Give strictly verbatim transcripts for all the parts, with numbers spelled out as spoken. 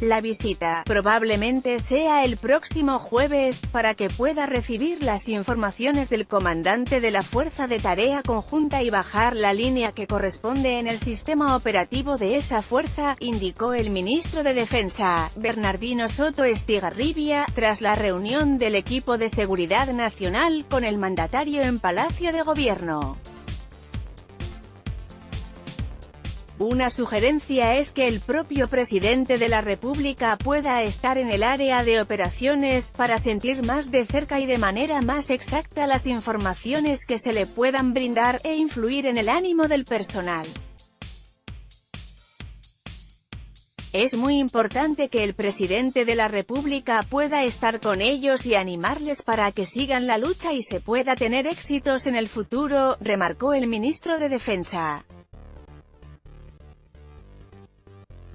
La visita probablemente sea el próximo jueves, para que pueda recibir las informaciones del comandante de la Fuerza de Tarea Conjunta y bajar la línea que corresponde en el sistema operativo de esa fuerza, indicó el ministro de Defensa, Bernardino Soto Estigarribia, tras la reunión del equipo de Seguridad Nacional con el mandatario en Palacio de Gobierno. Una sugerencia es que el propio presidente de la República pueda estar en el área de operaciones, para sentir más de cerca y de manera más exacta las informaciones que se le puedan brindar, e influir en el ánimo del personal. Es muy importante que el presidente de la República pueda estar con ellos y animarles para que sigan la lucha y se pueda tener éxitos en el futuro, remarcó el ministro de Defensa.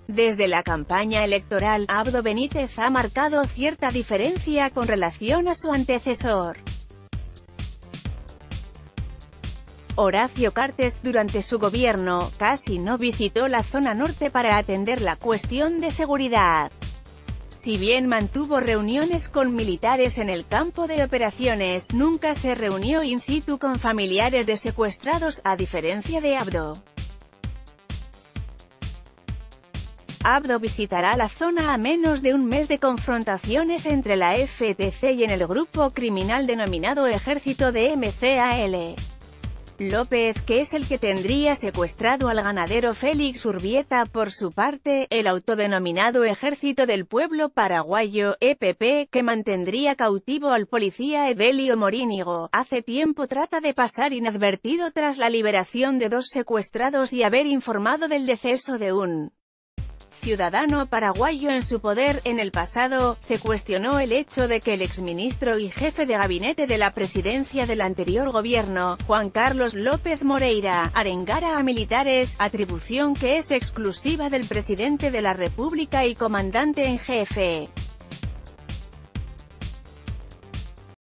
Desde la campaña electoral, Abdo Benítez ha marcado cierta diferencia con relación a su antecesor, Horacio Cartes. Durante su gobierno, casi no visitó la zona norte para atender la cuestión de seguridad. Si bien mantuvo reuniones con militares en el campo de operaciones, nunca se reunió in situ con familiares de secuestrados, a diferencia de Abdo. Abdo visitará la zona a menos de un mes de confrontaciones entre la F T C y en el grupo criminal denominado Ejército de M C A L. López, que es el que tendría secuestrado al ganadero Félix Urbieta. Por su parte, el autodenominado Ejército del Pueblo Paraguayo, E P P, que mantendría cautivo al policía Edelio Morínigo, hace tiempo trata de pasar inadvertido tras la liberación de dos secuestrados y haber informado del deceso de un ciudadano paraguayo en su poder. En el pasado, se cuestionó el hecho de que el exministro y jefe de gabinete de la presidencia del anterior gobierno, Juan Carlos López Moreira, arengara a militares, atribución que es exclusiva del presidente de la República y comandante en jefe.